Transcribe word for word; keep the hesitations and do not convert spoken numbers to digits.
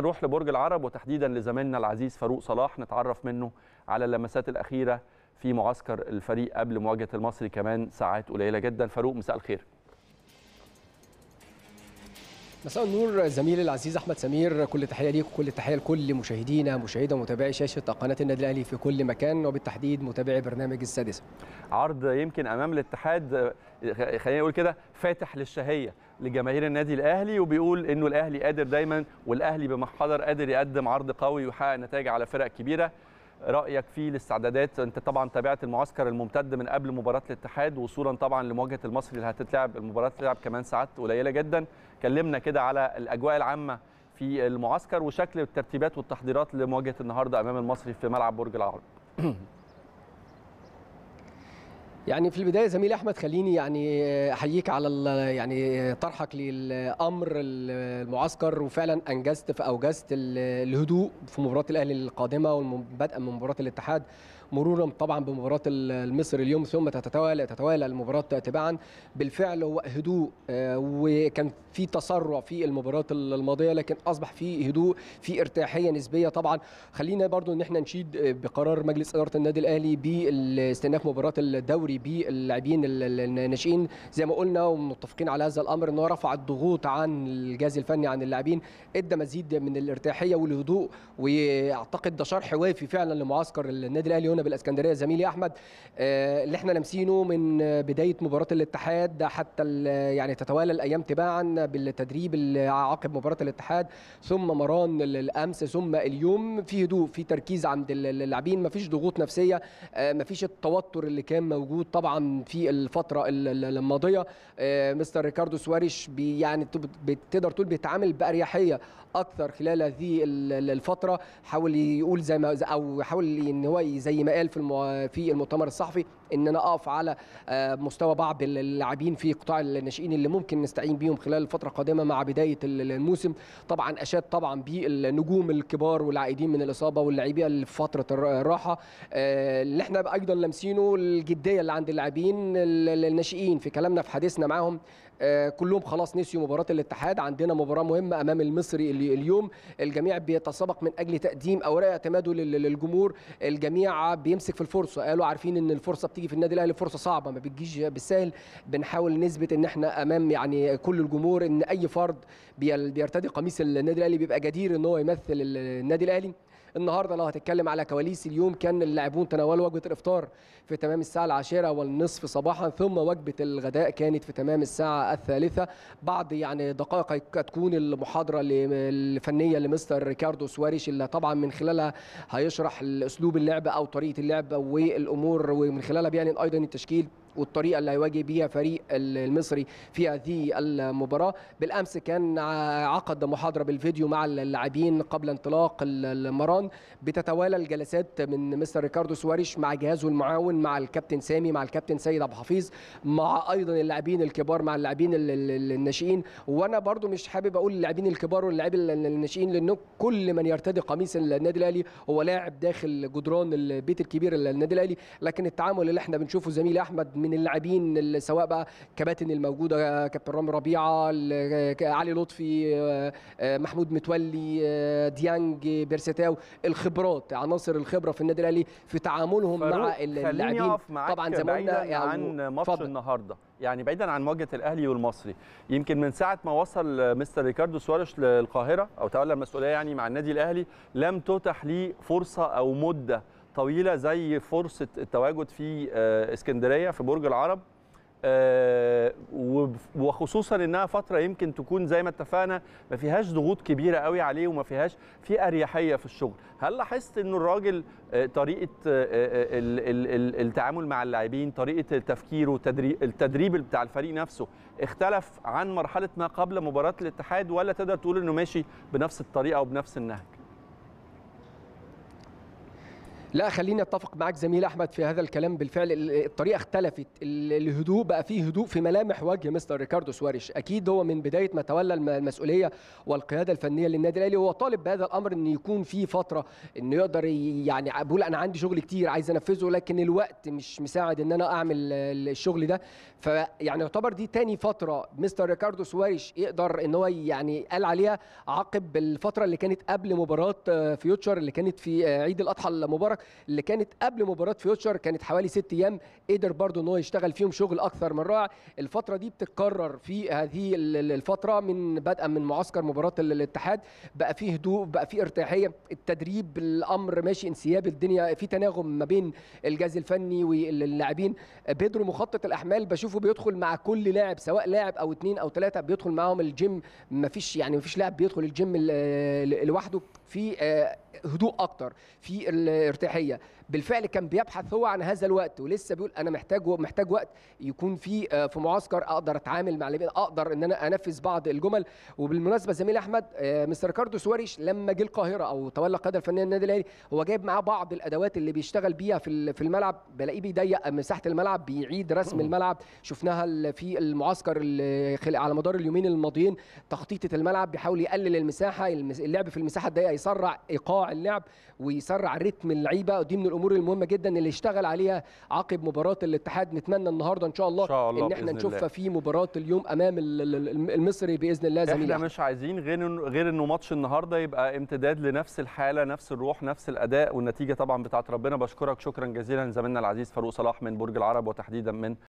نروح لبرج العرب وتحديدا لزميلنا العزيز فاروق صلاح، نتعرف منه على اللمسات الأخيرة في معسكر الفريق قبل مواجهة المصري كمان ساعات قليلة جدا. فاروق مساء الخير. مساء النور زميلي العزيز احمد سمير، كل تحيه ليك وكل تحيه لكل مشاهدينا مشاهده ومتابعي شاشه قناه النادي الاهلي في كل مكان، وبالتحديد متابعي برنامج السادسه. عرض يمكن امام الاتحاد، خلينا نقول كده، فاتح للشهيه لجماهير النادي الاهلي، وبيقول انه الاهلي قادر دايما، والاهلي بمحضر قادر يقدم عرض قوي ويحقق نتائج على فرق كبيره. رايك فيه الاستعدادات؟ انت طبعا تابعت المعسكر الممتد من قبل مباراه الاتحاد وصولا طبعا لمواجهه المصري اللي هتتلعب، المباراه تلعب كمان ساعات قليله جدا. كلمنا كده على الاجواء العامه في المعسكر وشكل الترتيبات والتحضيرات لمواجهه النهارده امام المصري في ملعب برج العرب. يعني في البدايه زميلي احمد خليني يعني احييك على يعني طرحك للامر المعسكر، وفعلا انجزت فاوجزت الهدوء في مباراه الاهلي القادمه بدءا من مباراه الاتحاد مرورا طبعا بمباراه المصري اليوم، ثم تتوالى تتوالى المباراه تبعا. بالفعل هو هدوء، وكان في تسرع في المباراه الماضيه لكن اصبح في هدوء، في ارتياحيه نسبيه. طبعا خلينا برضو ان احنا نشيد بقرار مجلس اداره النادي الاهلي باستئناف مباراه الدوري باللاعبين الناشئين، زي ما قلنا ومتفقين على هذا الامر ان هو رفع الضغوط عن الجهاز الفني عن اللاعبين، ادى مزيد من الارتياحيه والهدوء، واعتقد ده شرح وافي فعلا لمعسكر النادي الاهلي هنا بالاسكندريه زميلي احمد، اللي احنا لمسينه من بدايه مباراه الاتحاد حتى يعني تتوالى الايام تباعا بالتدريب عقب مباراه الاتحاد ثم مران الامس ثم اليوم. في هدوء، في تركيز عند اللاعبين، مفيش ضغوط نفسيه، مفيش التوتر اللي كان موجود طبعا في الفتره الماضيه. مستر ريكاردو سواريش بي يعني تقدر تقول بيتعامل باريحيه اكثر خلال هذه الفتره، حاول يقول زي ما او حاول ان هو زي ما قال في في المؤتمر الصحفي ان انا اقف على مستوى بعض اللاعبين في قطاع الناشئين اللي ممكن نستعين بيهم خلال الفتره القادمه مع بدايه الموسم. طبعا اشاد طبعا بالنجوم الكبار والعائدين من الاصابه واللاعبين لفتره الراحه، اللي احنا ايضا لامسينه الجديه اللي عند اللاعبين الناشئين في كلامنا في حديثنا معاهم، كلهم خلاص نسيوا مباراه الاتحاد. عندنا مباراه مهمه امام المصري اليوم، الجميع بيتسابق من اجل تقديم اوراق اعتماده للجمهور، الجميع بيمسك في الفرصه، قالوا عارفين ان الفرصه بتيجي في النادي الاهلي، فرصه صعبه ما بتجيش بالسهل، بنحاول نثبت ان احنا امام يعني كل الجمهور، ان اي فرد بيرتدي قميص النادي الاهلي بيبقى جدير ان هو يمثل النادي الاهلي. النهارده لو هتتكلم على كواليس اليوم، كان اللاعبون تناولوا وجبه الافطار في تمام الساعه العاشره والنصف صباحا، ثم وجبه الغداء كانت في تمام الساعه الثالثه. بعد يعني دقائق هتكون المحاضره الفنيه لمستر ريكاردو سواريش، اللي طبعا من خلالها هيشرح اسلوب اللعب او طريقه اللعب والامور، ومن خلالها بيعلن ايضا التشكيل والطريقه اللي هيواجه بيها فريق المصري في هذه المباراه. بالامس كان عقد محاضره بالفيديو مع اللاعبين قبل انطلاق المران، بتتوالى الجلسات من مستر ريكاردو سواريش مع جهازه المعاون، مع الكابتن سامي، مع الكابتن سيد عبد الحفيظ، مع ايضا اللاعبين الكبار، مع اللاعبين الناشئين. وانا برضو مش حابب اقول اللاعبين الكبار واللاعبين الناشئين، لانه كل من يرتدي قميص النادي الاهلي هو لاعب داخل جدران البيت الكبير للنادي الاهلي، لكن التعامل اللي احنا بنشوفه زميلي احمد من اللاعبين، سواء بقى كباتن الموجوده كابتن رامي ربيعه، علي لطفي، محمود متولي، ديانج بيرستاو، الخبرات، عناصر الخبره في النادي الاهلي في تعاملهم مع اللاعبين. طبعا زي ما قلنا عن ماتش النهارده، يعني بعيدا عن مواجهه الاهلي والمصري، يمكن من ساعه ما وصل مستر ريكاردو سواريش للقاهره او تولى المسؤوليه يعني مع النادي الاهلي، لم تتح ليه فرصه او مده طويلة زي فرصة التواجد في اسكندرية في برج العرب، وخصوصا انها فترة يمكن تكون زي ما اتفقنا ما فيهاش ضغوط كبيرة قوي عليه، وما فيهاش في اريحية في الشغل. هل لاحظت ان الراجل طريقة التعامل مع اللاعبين، طريقة تفكيره، التدريب بتاع الفريق نفسه اختلف عن مرحلة ما قبل مباراة الاتحاد، ولا تقدر تقول انه ماشي بنفس الطريقة وبنفس النهج؟ لا خليني اتفق معاك زميل احمد في هذا الكلام. بالفعل الطريقه اختلفت، الهدوء بقى فيه هدوء في ملامح وجه مستر ريكاردو سواريش. اكيد هو من بدايه ما تولى المسؤوليه والقياده الفنيه للنادي الاهلي هو طالب بهذا الامر، ان يكون في فتره انه يقدر يعني بقول انا عندي شغل كتير عايز انفذه، لكن الوقت مش مساعد ان انا اعمل الشغل ده. فيعني يعتبر دي تاني فتره مستر ريكاردو سواريش يقدر ان هو يعني قال عليها عقب الفتره اللي كانت قبل مباراه فيوتشر اللي كانت في عيد الاضحى المبارك، اللي كانت قبل مباراه فيوتشر كانت حوالي ست ايام قدر برضه ان هو يشتغل فيهم شغل اكثر من رائع. الفتره دي بتتكرر في هذه الفتره من بدءا من معسكر مباراه الاتحاد، بقى فيه هدوء، بقى فيه ارتياحيه، التدريب الامر ماشي انسياب، الدنيا في تناغم ما بين الجهاز الفني واللاعبين. بيدرو مخطط الاحمال بشوفه بيدخل مع كل لاعب سواء لاعب او اثنين او ثلاثه بيدخل معاهم الجيم، ما فيش يعني ما فيش لاعب بيدخل الجيم لوحده، في هدوء اكتر، في الارتياحيه. بالفعل كان بيبحث هو عن هذا الوقت ولسه بيقول انا محتاج محتاج وقت يكون في في معسكر اقدر اتعامل مع اللاعبين، اقدر ان انا انفذ بعض الجمل. وبالمناسبه زميل احمد مستر ريكاردو سواريش لما جه القاهره او تولى القياده الفنيه للنادي الاهلي هو جايب معاه بعض الادوات اللي بيشتغل بيها في في الملعب، بلاقيه بيضيق مساحه الملعب، بيعيد رسم الملعب، شفناها في المعسكر على مدار اليومين الماضيين، تخطيطه الملعب بيحاول يقلل المساحه، اللعب في المساحه الضيقه يسرع ايقاع اللعب ويسرع رتم اللعيبه، ودي من الامور المهمه جدا اللي اشتغل عليها عقب مباراه الاتحاد. نتمنى النهارده ان شاء الله, إن, شاء الله ان احنا نشوفها في مباراه اليوم امام المصري باذن الله. زميلي احنا مش عايزين غير غير انه ماتش النهارده يبقى امتداد لنفس الحاله، نفس الروح، نفس الاداء، والنتيجه طبعا بتاعت ربنا. بشكرك شكرا جزيلا زميلنا العزيز فاروق صلاح من برج العرب وتحديدا من